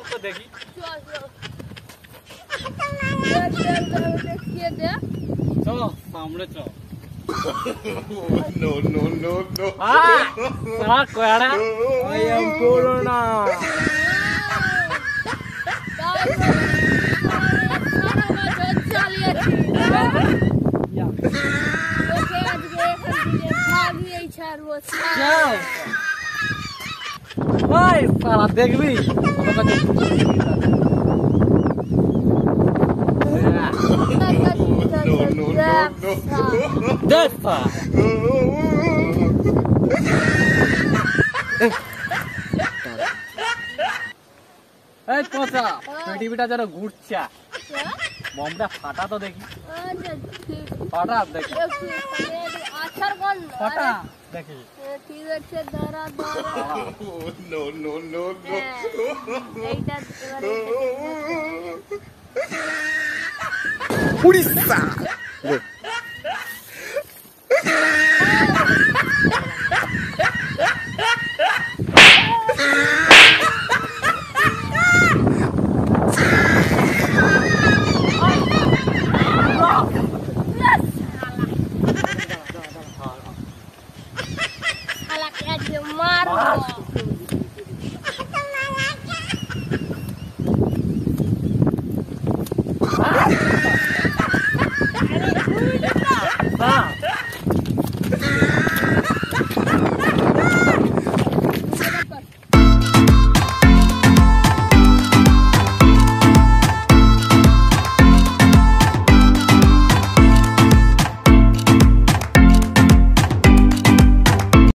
No. Ah, I am Corona. Vai, fala, degui. No. देखिए